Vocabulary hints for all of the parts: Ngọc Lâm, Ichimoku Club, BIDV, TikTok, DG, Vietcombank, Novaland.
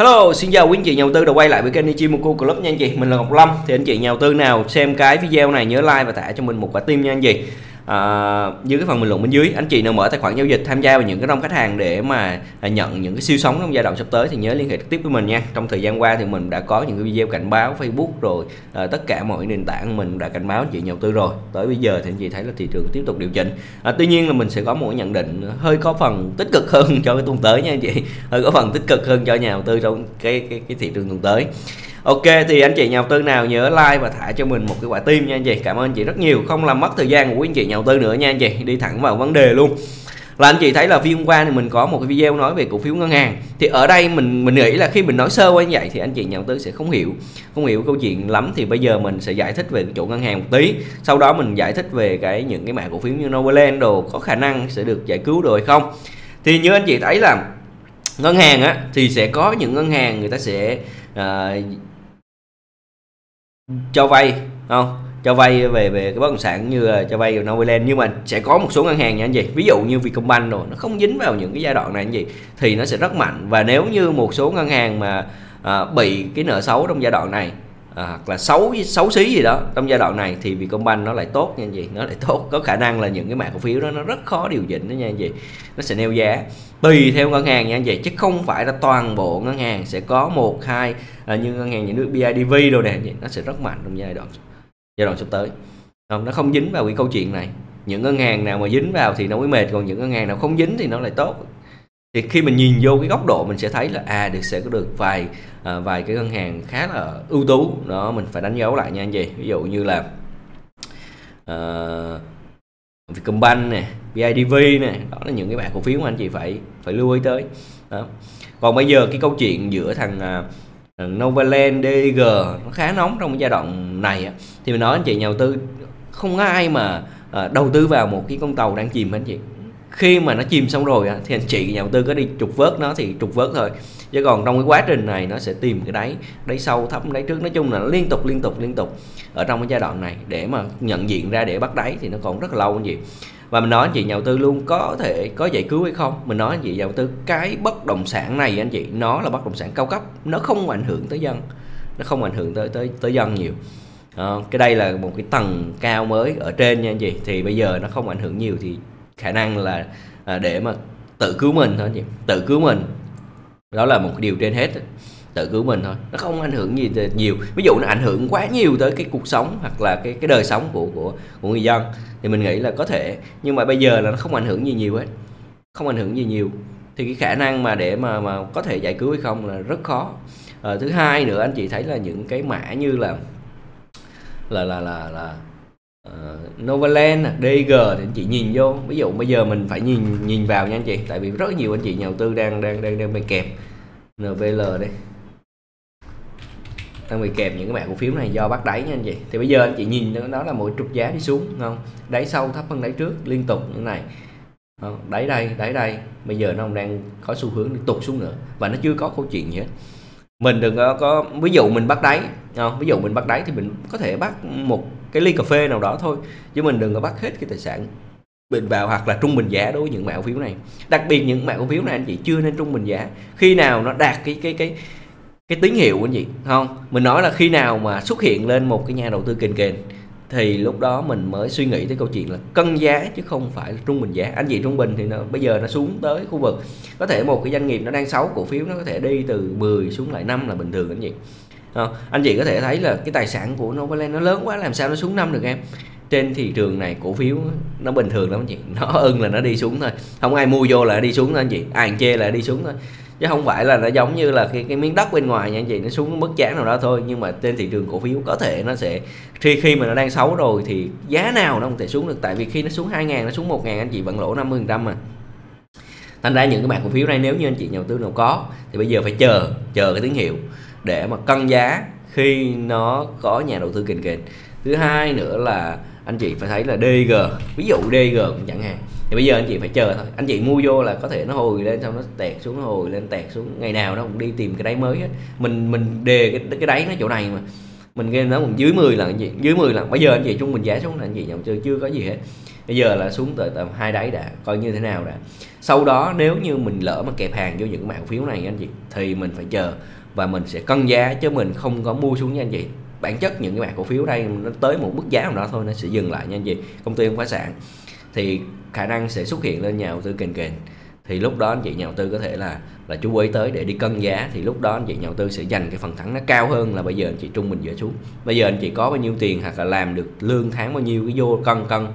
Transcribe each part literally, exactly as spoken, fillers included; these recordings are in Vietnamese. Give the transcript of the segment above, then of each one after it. Hello, xin chào quý anh chị nhà đầu tư đã quay lại với kênh Ichimoku Club nha anh chị. Mình là Ngọc Lâm. Thì anh chị nhà đầu tư nào xem cái video này nhớ like và thả cho mình một quả tim nha anh chị. À, dưới cái phần bình luận bên dưới, anh chị nào mở tài khoản giao dịch tham gia vào những cái đông khách hàng để mà nhận những cái siêu sóng trong giai đoạn sắp tới thì nhớ liên hệ trực tiếp với mình nha. Trong thời gian qua thì mình đã có những cái video cảnh báo Facebook rồi, à, tất cả mọi nền tảng mình đã cảnh báo anh chị nhà đầu tư rồi. Tới bây giờ thì anh chị thấy là thị trường tiếp tục điều chỉnh, à, tuy nhiên là mình sẽ có một nhận định hơi có phần tích cực hơn cho cái tuần tới nha anh chị, hơi có phần tích cực hơn cho nhà đầu tư trong cái cái, cái thị trường tuần tới. Ok, thì anh chị nhà đầu tư nào nhớ like và thả cho mình một cái quả tim nha anh chị. Cảm ơn anh chị rất nhiều, không làm mất thời gian của quý anh chị nhà đầu tư nữa nha anh chị. Đi thẳng vào vấn đề luôn. Là anh chị thấy là phiên hôm qua thì mình có một cái video nói về cổ phiếu ngân hàng. Thì ở đây mình mình nghĩ là khi mình nói sơ qua như vậy thì anh chị nhà đầu tư sẽ không hiểu, không hiểu câu chuyện lắm. Thì bây giờ mình sẽ giải thích về chỗ ngân hàng một tí. Sau đó mình giải thích về cái những cái mã cổ phiếu như Novaland đồ có khả năng sẽ được giải cứu rồi không. Thì như anh chị thấy là ngân hàng á, thì sẽ có những ngân hàng người ta sẽ uh, cho vay không, cho vay về về cái bất động sản như là cho vay vào Novaland, nhưng mà sẽ có một số ngân hàng nha anh chị, ví dụ như Vietcombank rồi nó không dính vào những cái giai đoạn này anh chị thì nó sẽ rất mạnh. Và nếu như một số ngân hàng mà à, bị cái nợ xấu trong giai đoạn này, à, hoặc là xấu xấu xí gì đó trong giai đoạn này thì Vietcombank nó lại tốt nha anh chị, nó lại tốt, có khả năng là những cái mã cổ phiếu đó nó rất khó điều chỉnh đó nha anh chị, nó sẽ neo giá tùy theo ngân hàng nha anh chị, chứ không phải là toàn bộ ngân hàng sẽ có một hai à, như ngân hàng nhà nước bê i đê vê đâu nè, nó sẽ rất mạnh trong giai đoạn giai đoạn sắp tới không, nó không dính vào cái câu chuyện này. Những ngân hàng nào mà dính vào thì nó mới mệt, còn những ngân hàng nào không dính thì nó lại tốt. Thì khi mình nhìn vô cái góc độ mình sẽ thấy là à được sẽ có được vài à, vài cái ngân hàng khá là ưu tú đó, mình phải đánh dấu lại nha anh chị, ví dụ như là uh, Vietcombank nè, bê i đê vê nè, đó là những cái bạn cổ phiếu mà anh chị phải phải lưu ý tới đó. Còn bây giờ cái câu chuyện giữa thằng uh, Novaland đê giê nó khá nóng trong cái giai đoạn này á, thì mình nói anh chị nhà đầu tư không ai mà uh, đầu tư vào một cái con tàu đang chìm anh chị. Khi mà nó chìm xong rồi á, thì anh chị nhà đầu tư có đi trục vớt nó thì trục vớt thôi, chứ còn trong cái quá trình này nó sẽ tìm cái đáy đáy sâu thấp đáy trước, nói chung là nó liên tục liên tục liên tục ở trong cái giai đoạn này để mà nhận diện ra để bắt đáy thì nó còn rất là lâu anh chị. Và mình nói anh chị nhà đầu tư luôn, có thể có giải cứu hay không, mình nói anh chị nhà đầu tư cái bất động sản này anh chị, nó là bất động sản cao cấp, nó không ảnh hưởng tới dân, nó không ảnh hưởng tới tới tới dân nhiều. À, cái đây là một cái tầng cao mới ở trên nha anh chị, thì bây giờ nó không ảnh hưởng nhiều thì khả năng là để mà tự cứu mình thôi anh chị, tự cứu mình đó là một điều trên hết, tự cứu mình thôi, nó không ảnh hưởng gì nhiều. Ví dụ nó ảnh hưởng quá nhiều tới cái cuộc sống hoặc là cái cái đời sống của của của người dân thì mình nghĩ là có thể, nhưng mà bây giờ là nó không ảnh hưởng gì nhiều hết, không ảnh hưởng gì nhiều thì cái khả năng mà để mà mà có thể giải cứu hay không là rất khó. À, thứ hai nữa anh chị thấy là những cái mã như là là là là, là Uh, Novaland, đê giê thì anh chị nhìn vô, ví dụ bây giờ mình phải nhìn nhìn vào nha anh chị, tại vì rất nhiều anh chị nhà đầu tư đang đang đang đang bị kẹp en vê lờ đây, đang bị kẹp những cái mã cổ phiếu này do bắt đáy nha anh chị. Thì bây giờ anh chị nhìn nó là mỗi trục giá đi xuống không, đáy sâu thấp hơn đáy trước liên tục như này, đáy đây đáy đây, bây giờ nó đang có xu hướng đi tụt xuống nữa và nó chưa có câu chuyện gì hết. Mình đừng có, có ví dụ mình bắt đáy không, ví dụ mình bắt đáy thì mình có thể bắt một cái ly cà phê nào đó thôi, chứ mình đừng có bắt hết cái tài sản bình vào hoặc là trung bình giá đối với những mã cổ phiếu này. Đặc biệt những mã cổ phiếu này anh chị chưa nên trung bình giá khi nào nó đạt cái cái cái cái tín hiệu anh chị không, mình nói là khi nào mà xuất hiện lên một cái nhà đầu tư kền kền thì lúc đó mình mới suy nghĩ tới câu chuyện là cân giá chứ không phải là trung bình giá. Anh chị trung bình thì nó bây giờ nó xuống tới khu vực có thể một cái doanh nghiệp nó đang xấu, cổ phiếu nó có thể đi từ mười xuống lại năm là bình thường anh chị. À, anh chị có thể thấy là cái tài sản của Novaland nó lớn quá, làm sao nó xuống năm được em. Trên thị trường này cổ phiếu nó bình thường lắm anh chị, nó ưng là nó đi xuống thôi, không ai mua vô là đi xuống thôi anh chị, ai chê là đi xuống thôi, chứ không phải là nó giống như là cái, cái miếng đất bên ngoài nha anh chị, nó xuống mức chán nào đó thôi. Nhưng mà trên thị trường cổ phiếu có thể nó sẽ khi khi mà nó đang xấu rồi thì giá nào nó không thể xuống được, tại vì khi nó xuống hai ngàn nó xuống một ngàn anh chị vẫn lỗ năm mươi phần trăm mà. Thành ra những cái mã cổ phiếu này nếu như anh chị nhà đầu tư nào có thì bây giờ phải chờ chờ cái tín hiệu để mà cân giá khi nó có nhà đầu tư kền kền. Thứ hai nữa là anh chị phải thấy là đê giê, ví dụ đê giê cũng chẳng hạn, thì bây giờ anh chị phải chờ thôi. Anh chị mua vô là có thể nó hồi lên xong nó tẹt xuống, nó hồi lên tẹt xuống, ngày nào nó cũng đi tìm cái đáy mới hết. Mình mình đề cái, cái đáy nó chỗ này mà mình game nó còn dưới mười lần anh chị, dưới mười lần. Bây giờ anh chị trung bình giá xuống là anh chị nhà đầu tư chưa có gì hết. bây giờ là xuống tới tầm hai đáy đã, coi như thế nào đã. Sau đó nếu như mình lỡ mà kẹp hàng vô những mảng phiếu này anh chị thì mình phải chờ và mình sẽ cân giá, chứ mình không có mua xuống nha anh chị. Bản chất những cái mảng cổ phiếu đây nó tới một mức giá nào đó thôi nó sẽ dừng lại nha anh chị. Công ty không phá sản thì khả năng sẽ xuất hiện lên nhà đầu tư kền kền, thì lúc đó anh chị nhà đầu tư có thể là là chú ý tới để đi cân giá, thì lúc đó anh chị nhà đầu tư sẽ giành cái phần thắng nó cao hơn là bây giờ anh chị trung bình dỡ xuống. Bây giờ anh chị có bao nhiêu tiền hoặc là làm được lương tháng bao nhiêu cái vô cân cân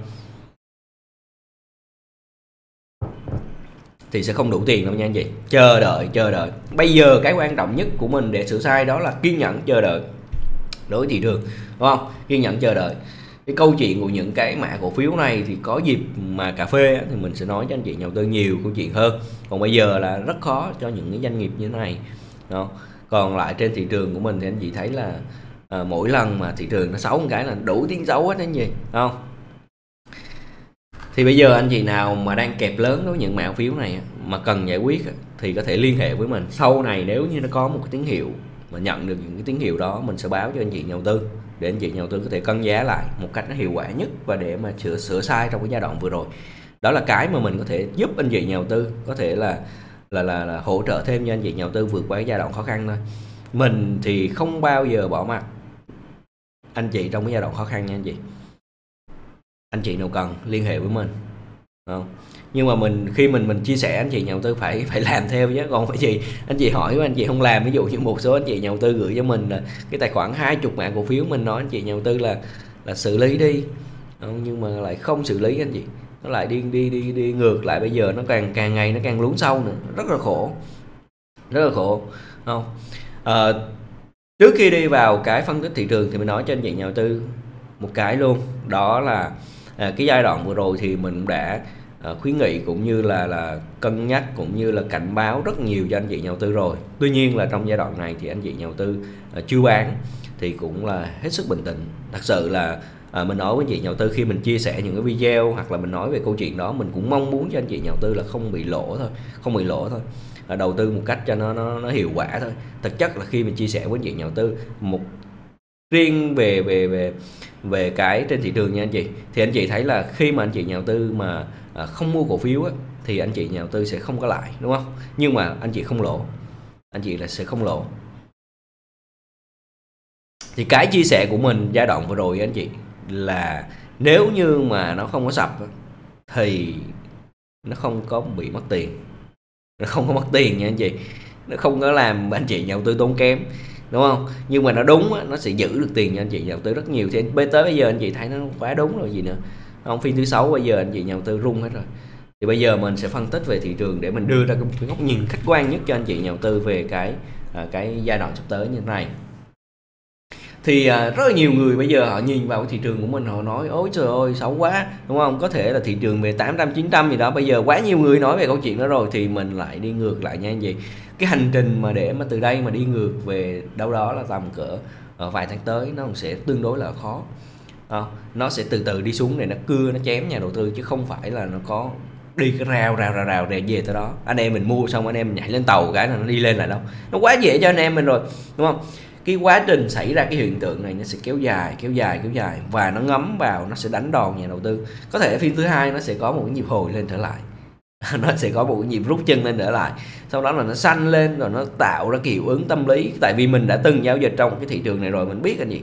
thì sẽ không đủ tiền đâu nha anh chị. Chờ đợi, chờ đợi. Bây giờ cái quan trọng nhất của mình để sửa sai đó là kiên nhẫn chờ đợi đối với thị trường, đúng không? Kiên nhẫn chờ đợi. Cái câu chuyện của những cái mã cổ phiếu này thì có dịp mà cà phê thì mình sẽ nói cho anh chị nhà đầu tư nhiều câu chuyện hơn. Còn bây giờ là rất khó cho những cái doanh nghiệp như thế này. Đó. Còn lại trên thị trường của mình thì anh chị thấy là à, mỗi lần mà thị trường nó xấu một cái là đủ tiếng xấu hết anh chị, không? Thì bây giờ anh chị nào mà đang kẹp lớn đối với những mã cổ phiếu này mà cần giải quyết thì có thể liên hệ với mình. Sau này nếu như nó có một cái tín hiệu mà nhận được những cái tín hiệu đó, mình sẽ báo cho anh chị nhà đầu tư để anh chị nhà đầu tư có thể cân giá lại một cách nó hiệu quả nhất và để mà sửa sửa sai trong cái giai đoạn vừa rồi. Đó là cái mà mình có thể giúp anh chị nhà đầu tư, có thể là là là, là hỗ trợ thêm cho anh chị nhà đầu tư vượt qua cái giai đoạn khó khăn thôi. Mình thì không bao giờ bỏ mặt anh chị trong cái giai đoạn khó khăn nha anh chị. Anh chị nào cần liên hệ với mình, không? Nhưng mà mình khi mình mình chia sẻ anh chị nhà đầu tư phải phải làm theo chứ, còn cái gì anh chị hỏi mà anh chị không làm, ví dụ như một số anh chị nhà đầu tư gửi cho mình là cái tài khoản hai chục mã cổ phiếu, mình nói anh chị nhà đầu tư là là xử lý đi, không? Nhưng mà lại không xử lý anh chị, nó lại đi đi đi đi ngược lại, bây giờ nó càng càng ngày nó càng lún sâu nữa, rất là khổ, rất là khổ, không? À, trước khi đi vào cái phân tích thị trường thì mình nói cho anh chị nhà đầu tư một cái luôn, đó là à, cái giai đoạn vừa rồi thì mình đã à, khuyến nghị cũng như là là cân nhắc cũng như là cảnh báo rất nhiều cho anh chị nhà đầu tư rồi. Tuy nhiên là trong giai đoạn này thì anh chị nhà đầu tư à, chưa bán thì cũng là hết sức bình tĩnh. Thật sự là à, mình nói với anh chị nhà đầu tư khi mình chia sẻ những cái video hoặc là mình nói về câu chuyện đó, mình cũng mong muốn cho anh chị nhà đầu tư là không bị lỗ thôi, không bị lỗ thôi. À, đầu tư một cách cho nó nó nó hiệu quả thôi. Thực chất là khi mình chia sẻ với anh chị nhà đầu tư một riêng về về về về cái trên thị trường nha anh chị, thì anh chị thấy là khi mà anh chị nhà đầu tư mà à, không mua cổ phiếu á, thì anh chị nhà đầu tư sẽ không có lãi, đúng không? Nhưng mà anh chị không lỗ, anh chị là sẽ không lỗ. Thì cái chia sẻ của mình giai đoạn vừa rồi anh chị là nếu như mà nó không có sập thì nó không có bị mất tiền, nó không có mất tiền nha anh chị, nó không có làm anh chị nhà đầu tư tốn kém, đúng không? Nhưng mà nó đúng á, nó sẽ giữ được tiền cho anh chị nhà đầu tư rất nhiều. Thì tới bây giờ anh chị thấy nó quá đúng rồi gì nữa, không? Phiên thứ sáu bây giờ anh chị nhà đầu tư rung hết rồi. Thì bây giờ mình sẽ phân tích về thị trường để mình đưa ra cái góc nhìn khách quan nhất cho anh chị nhà đầu tư về cái à, cái giai đoạn sắp tới như thế này. Thì à, rất là nhiều người bây giờ họ nhìn vào thị trường của mình họ nói ôi trời ơi xấu quá, đúng không? Có thể là thị trường về tám trăm chín trăm gì đó, bây giờ quá nhiều người nói về câu chuyện đó rồi thì mình lại đi ngược lại nha anh chị. Cái hành trình mà để mà từ đây mà đi ngược về đâu đó là tầm cỡ ở vài tháng tới nó cũng sẽ tương đối là khó. À, nó sẽ từ từ đi xuống này, nó cưa nó chém nhà đầu tư chứ không phải là nó có đi cái rào rào rào rào để về tới đó. Anh em mình mua xong anh em mình nhảy lên tàu cái là nó đi lên lại đâu. Nó quá dễ cho anh em mình rồi, đúng không? Cái quá trình xảy ra cái hiện tượng này nó sẽ kéo dài kéo dài kéo dài và nó ngấm vào, nó sẽ đánh đòn nhà đầu tư. Có thể phiên thứ hai nó sẽ có một cái nhịp hồi lên trở lại, nó sẽ có một cái nhịp rút chân lên trở lại, sau đó là nó xanh lên rồi nó tạo ra cái hiệu ứng tâm lý. Tại vì mình đã từng giao dịch trong cái thị trường này rồi, mình biết anh chị,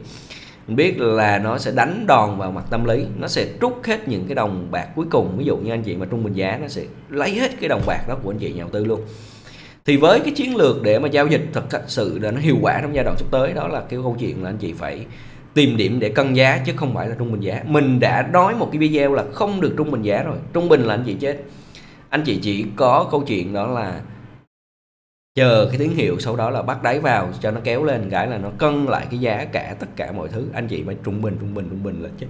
mình biết là nó sẽ đánh đòn vào mặt tâm lý, nó sẽ trút hết những cái đồng bạc cuối cùng. Ví dụ như anh chị mà trung bình giá nó sẽ lấy hết cái đồng bạc đó của anh chị nhà đầu tư luôn. Thì với cái chiến lược để mà giao dịch thật sự là nó hiệu quả trong giai đoạn sắp tới, đó là cái câu chuyện là anh chị phải tìm điểm để cân giá chứ không phải là trung bình giá. Mình đã nói một cái video là không được trung bình giá rồi, trung bình là anh chị chết. Anh chị chỉ có câu chuyện đó là chờ cái tín hiệu, sau đó là bắt đáy vào cho nó kéo lên cái là nó cân lại cái giá cả tất cả mọi thứ. Anh chị phải trung bình trung bình trung bình là chết.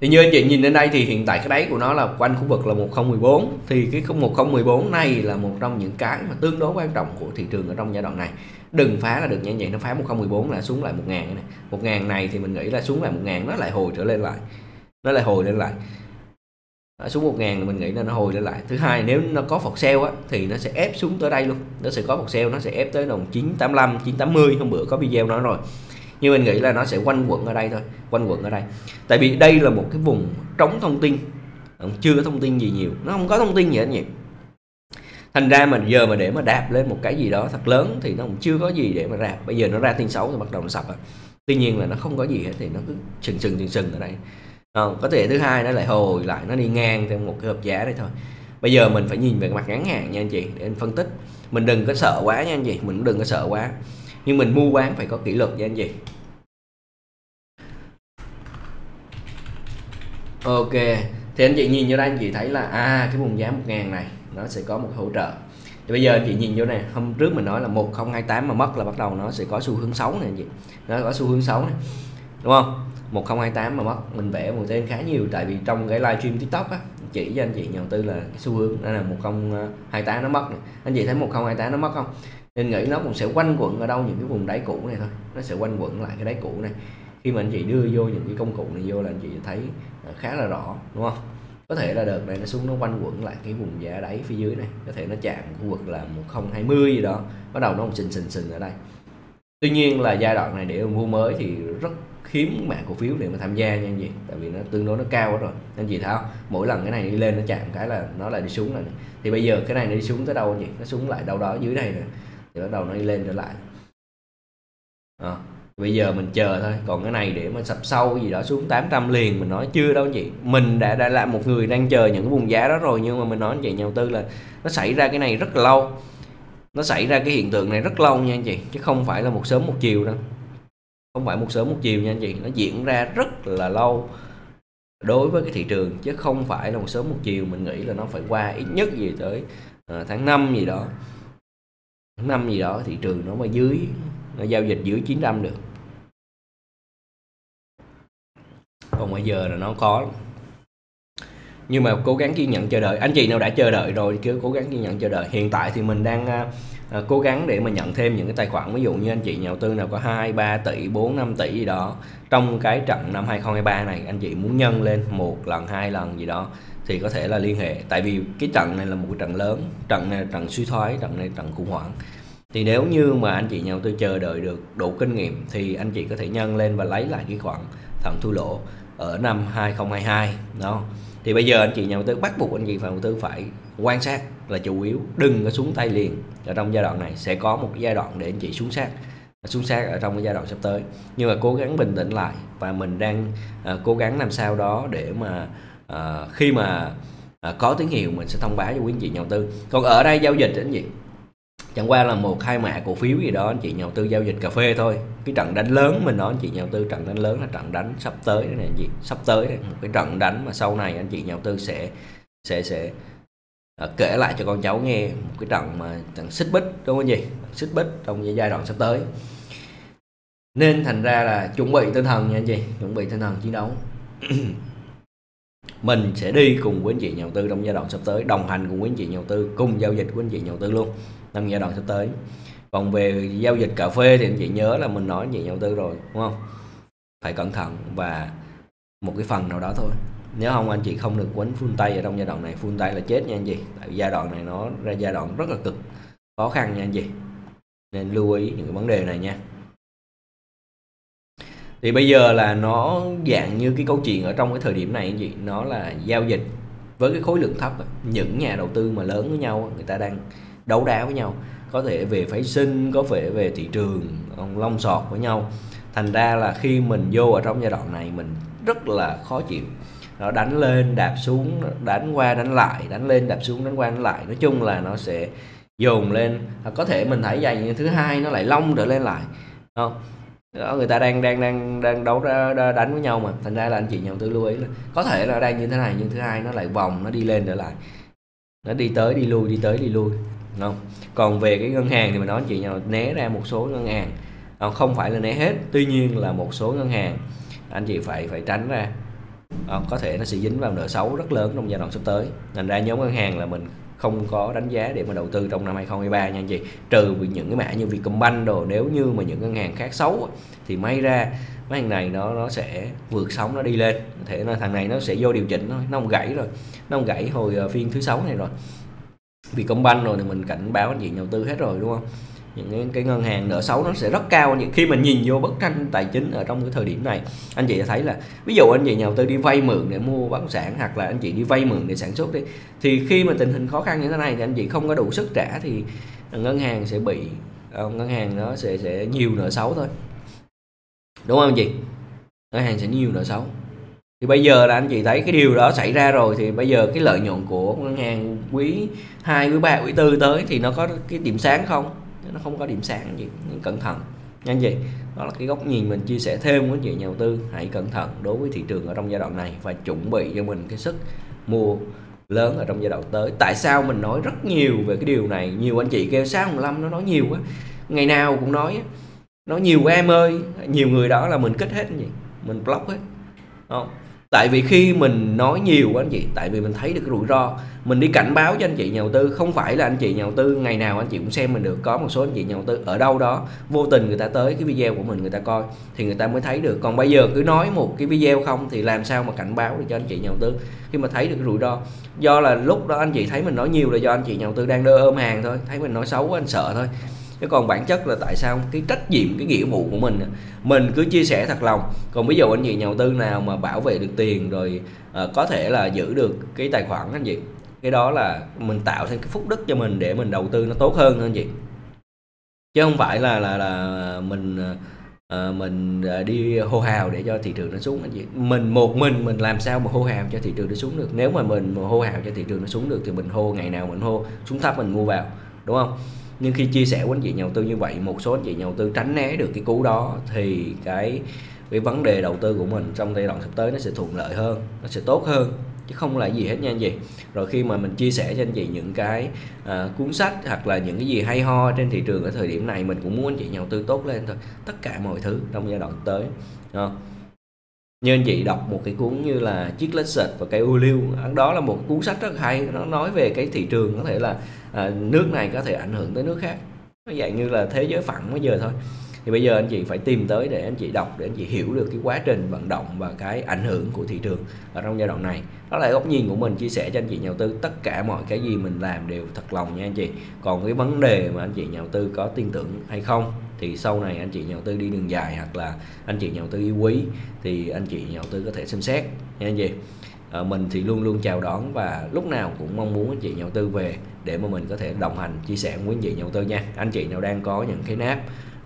Thì như anh chị nhìn lên đây thì hiện tại cái đáy của nó là quanh khu vực là một không một bốn. Thì cái một không một bốn này là một trong những cái mà tương đối quan trọng của thị trường ở trong giai đoạn này. Đừng phá là được như vậy, nó phá một không một bốn là xuống lại một ngàn này. một ngàn này thì mình nghĩ là xuống lại một ngàn nó lại hồi trở lên lại. Nó lại hồi lên lại. Nó xuống một ngàn mình nghĩ là nó hồi lên lại. Thứ hai, nếu nó có phọt sale á thì nó sẽ ép xuống tới đây luôn. Nó sẽ có phọt sale, nó sẽ ép tới đồng chín tám lăm, chín tám mươi, hôm bữa có video nói rồi. Nhưng mình nghĩ là nó sẽ quanh quẩn ở đây thôi, quanh quẩn ở đây. Tại vì đây là một cái vùng trống thông tin, chưa có thông tin gì nhiều, nó không có thông tin gì hết nhỉ. Thành ra mình giờ mà để mà đạp lên một cái gì đó thật lớn thì nó cũng chưa có gì để mà đạp. Bây giờ nó ra tin xấu thì bắt đầu nó sập rồi. Tuy nhiên là nó không có gì hết thì nó cứ sừng sừng sừng sừng ở đây. À, có thể thứ hai nó lại hồi lại, nó đi ngang theo một cái hợp giá đây thôi. Bây giờ mình phải nhìn về mặt ngắn hạn nha anh chị, để anh phân tích. Mình đừng có sợ quá nha anh chị, mình đừng có sợ quá. Nhưng mình mua bán phải có kỷ luật nha anh chị. Ok, thì anh chị nhìn vô đây anh chị thấy là à, cái vùng giá một ngàn này nó sẽ có một hỗ trợ. Thì bây giờ anh chị nhìn vô này, hôm trước mình nói là một không hai tám mà mất là bắt đầu nó sẽ có xu hướng xấu này anh chị. Nó có xu hướng xấu này, đúng không? một không hai tám mà mất, mình vẽ một tên khá nhiều tại vì trong cái livestream TikTok á, chỉ cho anh chị nhà đầu tư là cái xu hướng đó là một không hai tám nó mất này. Anh chị thấy một không hai tám nó mất không? Nên nghĩ nó cũng sẽ quanh quẩn ở đâu những cái vùng đáy cũ này thôi, nó sẽ quanh quẩn lại cái đáy cũ này. Khi mà anh chị đưa vô những cái công cụ này vô là anh chị thấy khá là rõ, đúng không? Có thể là đợt này nó xuống nó quanh quẩn lại cái vùng giá đáy phía dưới này, có thể nó chạm khu vực là một không hai không gì đó, bắt đầu nó cũng sình sình sình ở đây. Tuy nhiên là giai đoạn này để mua mới thì rất hiếm mạng cổ phiếu để mà tham gia nha anh chị, tại vì nó tương đối nó cao rồi. Anh chị thấy không? Mỗi lần cái này đi lên nó chạm cái là nó lại đi xuống này. Thì bây giờ cái này nó đi xuống tới đâu anh chị? Nó xuống lại đâu đó dưới đây nè. Thì bắt đầu nó đi lên trở lại. À, bây giờ mình chờ thôi. Còn cái này để mà sập sâu gì đó xuống tám trăm liền mình nói chưa đâu anh chị. Mình đã đã là một người đang chờ những cái vùng giá đó rồi, nhưng mà mình nói anh chị nhà đầu tư là nó xảy ra cái này rất là lâu. Nó xảy ra cái hiện tượng này rất lâu nha anh chị, chứ không phải là một sớm một chiều đâu. Không phải một sớm một chiều nha anh chị, nó diễn ra rất là lâu đối với cái thị trường, chứ không phải là một sớm một chiều. Mình nghĩ là nó phải qua ít nhất gì tới à, tháng năm gì đó, tháng năm gì đó thị trường nó mới dưới, nó giao dịch dưới chín trăm được. Còn bây giờ là nó có, nhưng mà cố gắng kiên nhẫn chờ đợi. Anh chị nào đã chờ đợi rồi cứ cố gắng kiên nhẫn chờ đợi. Hiện tại thì mình đang À, cố gắng để mà nhận thêm những cái tài khoản, ví dụ như anh chị nhà đầu tư nào có hai, ba tỷ, bốn, năm tỷ gì đó trong cái trận năm hai không hai ba này, anh chị muốn nhân lên một lần hai lần gì đó thì có thể là liên hệ. Tại vì cái trận này là một trận lớn, trận này trận suy thoái, trận này trận khủng hoảng. Thì nếu như mà anh chị nhà đầu tư chờ đợi được đủ kinh nghiệm thì anh chị có thể nhân lên và lấy lại cái khoản thận thua lỗ ở năm hai không hai hai đó. Thì bây giờ anh chị nhà đầu tư bắt buộc anh chị nhà đầu tư phải quan sát là chủ yếu, đừng có xuống tay liền. Ở trong giai đoạn này sẽ có một cái giai đoạn để anh chị xuống sát, xuống sát ở trong cái giai đoạn sắp tới. Nhưng mà cố gắng bình tĩnh lại, và mình đang uh, cố gắng làm sao đó để mà uh, khi mà uh, có tín hiệu mình sẽ thông báo cho quý anh chị nhà đầu tư. Còn ở đây giao dịch anh chị chẳng qua là một hai mã cổ phiếu gì đó anh chị nhà đầu tư giao dịch cà phê thôi. Cái trận đánh lớn mình nói anh chị nhà đầu tư, trận đánh lớn là trận đánh sắp tới đấy này anh chị, sắp tới đấy, một cái trận đánh mà sau này anh chị nhà đầu tư sẽ sẽ sẽ À, kể lại cho con cháu nghe một cái trận mà trận xích bích, đúng không gì? Xích bích trong giai đoạn sắp tới. Nên thành ra là chuẩn bị tinh thần nha anh chị, chuẩn bị tinh thần chiến đấu. Mình sẽ đi cùng với anh chị nhà đầu tư trong giai đoạn sắp tới, đồng hành cùng với anh chị nhà đầu tư, cùng giao dịch với anh chị nhà đầu tư luôn trong giai đoạn sắp tới. Còn về giao dịch cà phê thì anh chị nhớ là mình nói anh chị nhà đầu tư rồi, đúng không? Phải cẩn thận và một cái phần nào đó thôi. Nếu không anh chị không được quấn full tay ở trong giai đoạn này, full tay là chết nha anh chị. Tại vì giai đoạn này nó ra giai đoạn rất là cực khó khăn nha anh chị. Nên lưu ý những cái vấn đề này nha. Thì bây giờ là nó dạng như cái câu chuyện ở trong cái thời điểm này anh chị, nó là giao dịch với cái khối lượng thấp. Những nhà đầu tư mà lớn với nhau, người ta đang đấu đá với nhau, có thể về phái sinh, có thể về thị trường, long sọt với nhau. Thành ra là khi mình vô ở trong giai đoạn này mình rất là khó chịu. Nó đánh lên đạp xuống, đánh qua đánh lại, đánh lên đạp xuống, đánh qua đánh lại. Nói chung là nó sẽ dồn lên, có thể mình thấy dài như thứ hai nó lại long trở lên lại, không? Đó, người ta đang đang đang đang đấu đánh với nhau mà. Thành ra là anh chị nhà đầu tư lưu ý là có thể là đang như thế này nhưng thứ hai nó lại vòng, nó đi lên trở lại, nó đi tới đi lui, đi tới đi lui, không? Còn về cái ngân hàng thì mình nói anh chị nhà né ra một số ngân hàng, không phải là né hết, tuy nhiên là một số ngân hàng anh chị phải phải tránh ra. À, có thể nó sẽ dính vào nợ xấu rất lớn trong giai đoạn sắp tới. Thành ra nhóm ngân hàng là mình không có đánh giá để mà đầu tư trong năm hai không hai ba nha anh chị. Trừ những cái mã như Vietcombank đồ, nếu như mà những ngân hàng khác xấu thì may ra mấy thằng này nó nó sẽ vượt sóng, nó đi lên. Có thể là thằng này nó sẽ vô điều chỉnh thôi, nó không gãy rồi, nó không gãy hồi phiên thứ sáu này rồi. Vietcombank rồi thì mình cảnh báo anh chị nhà đầu tư hết rồi, đúng không? những cái ngân hàng nợ xấu nó sẽ rất cao. Những khi mình nhìn vô bức tranh tài chính ở trong cái thời điểm này, anh chị thấy là ví dụ anh chị nhà đầu tư đi vay mượn để mua bất động sản, hoặc là anh chị đi vay mượn để sản xuất đi, thì khi mà tình hình khó khăn như thế này thì anh chị không có đủ sức trả thì ngân hàng sẽ bị ngân hàng nó sẽ sẽ nhiều nợ xấu thôi, đúng không anh chị? Ngân hàng sẽ nhiều nợ xấu. Thì bây giờ là anh chị thấy cái điều đó xảy ra rồi, thì bây giờ cái lợi nhuận của ngân hàng quý hai, quý ba, quý tư tới thì nó có cái điểm sáng không? Nó không có điểm sáng gì, cẩn thận nha anh chị. Đó là cái góc nhìn mình chia sẻ thêm với chị nhà đầu tư, hãy cẩn thận đối với thị trường ở trong giai đoạn này và chuẩn bị cho mình cái sức mua lớn ở trong giai đoạn tới. Tại sao mình nói rất nhiều về cái điều này? Nhiều anh chị kêu sao Ngọc Lâm nó nói nhiều quá, ngày nào cũng nói, nói nhiều quá em ơi. Nhiều người đó là mình kích hết anh chị, mình block hết. Không, tại vì khi mình nói nhiều quá anh chị, tại vì mình thấy được cái rủi ro, mình đi cảnh báo cho anh chị nhà đầu tư. Không phải là anh chị nhà đầu tư ngày nào anh chị cũng xem mình được. Có một số anh chị nhà đầu tư ở đâu đó vô tình người ta tới cái video của mình, người ta coi thì người ta mới thấy được. Còn bây giờ cứ nói một cái video không thì làm sao mà cảnh báo được cho anh chị nhà đầu tư khi mà thấy được cái rủi ro. Do là lúc đó anh chị thấy mình nói nhiều là do anh chị nhà đầu tư đang đơ ôm hàng thôi, thấy mình nói xấu quá anh sợ thôi. Chứ còn bản chất là tại sao cái trách nhiệm, cái nghĩa vụ của mình, mình cứ chia sẻ thật lòng. Còn ví dụ anh chị nhà đầu tư nào mà bảo vệ được tiền rồi à, có thể là giữ được cái tài khoản anh chị, cái đó là mình tạo thêm cái phúc đức cho mình để mình đầu tư nó tốt hơn anh chị. Chứ không phải là là là mình à, mình đi hô hào để cho thị trường nó xuống anh chị. Mình một mình mình làm sao mà hô hào cho thị trường nó xuống được? Nếu mà mình mà hô hào cho thị trường nó xuống được thì mình hô ngày nào mình hô xuống thấp mình mua vào, đúng không? Nhưng khi chia sẻ với anh chị nhà đầu tư như vậy, một số anh chị nhà đầu tư tránh né được cái cú đó thì cái cái vấn đề đầu tư của mình trong giai đoạn sắp tới nó sẽ thuận lợi hơn, nó sẽ tốt hơn, chứ không là gì hết nha anh chị. Rồi khi mà mình chia sẻ cho anh chị những cái à, cuốn sách hoặc là những cái gì hay ho trên thị trường ở thời điểm này, mình cũng muốn anh chị nhà đầu tư tốt lên thôi. Tất cả mọi thứ trong giai đoạn tới. Đó. Như anh chị đọc một cái cuốn như là Chiếc Lết Sệt và Cây Ô Liu, đó là một cuốn sách rất hay, nó nói về cái thị trường có thể là à, nước này có thể ảnh hưởng tới nước khác, nó dạng như là thế giới phẳng bây giờ thôi. Thì bây giờ anh chị phải tìm tới để anh chị đọc, để anh chị hiểu được cái quá trình vận động và cái ảnh hưởng của thị trường ở trong giai đoạn này. Đó là góc nhìn của mình chia sẻ cho anh chị nhà đầu tư. Tất cả mọi cái gì mình làm đều thật lòng nha anh chị. Còn cái vấn đề mà anh chị nhà đầu tư có tin tưởng hay không thì sau này anh chị nhà đầu tư đi đường dài hoặc là anh chị nhà đầu tư yêu quý thì anh chị nhà đầu tư có thể xem xét nha anh chị. À, mình thì luôn luôn chào đón và lúc nào cũng mong muốn anh chị nhà đầu tư về để mà mình có thể đồng hành chia sẻ với anh chị nhà đầu tư nha. Anh chị nào đang có những cái náp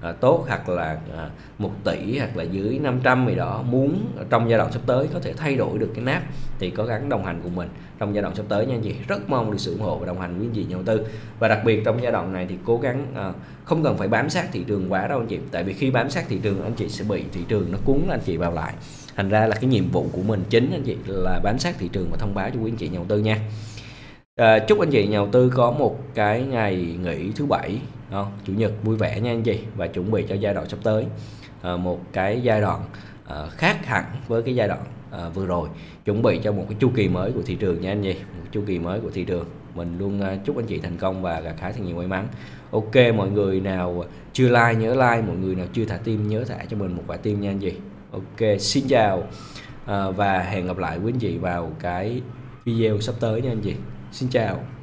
À, tốt hoặc là à, một tỷ hoặc là dưới năm trăm gì đó, muốn trong giai đoạn sắp tới có thể thay đổi được cái nắp thì cố gắng đồng hành cùng mình trong giai đoạn sắp tới nha anh chị. Rất mong được sự ủng hộ và đồng hành với anh chị nhà đầu tư. Và đặc biệt trong giai đoạn này thì cố gắng à, không cần phải bám sát thị trường quá đâu anh chị, tại vì khi bám sát thị trường anh chị sẽ bị thị trường nó cuốn anh chị vào lại. Thành ra là cái nhiệm vụ của mình chính anh chị là bám sát thị trường và thông báo cho quý anh chị nhà đầu tư nha. À, chúc anh chị nhà đầu tư có một cái ngày nghỉ thứ bảy, không, chủ nhật vui vẻ nha anh chị, và chuẩn bị cho giai đoạn sắp tới à, một cái giai đoạn à, khác hẳn với cái giai đoạn à, vừa rồi, chuẩn bị cho một cái chu kỳ mới của thị trường nha anh chị. Một chu kỳ mới của thị trường mình luôn à, chúc anh chị thành công và gặt hái thật nhiều may mắn. Ok, mọi người nào chưa like nhớ like, mọi người nào chưa thả tim nhớ thả cho mình một quả tim nha anh chị. Ok, xin chào à, và hẹn gặp lại quý anh chị vào cái video sắp tới nha anh chị. Xin chào.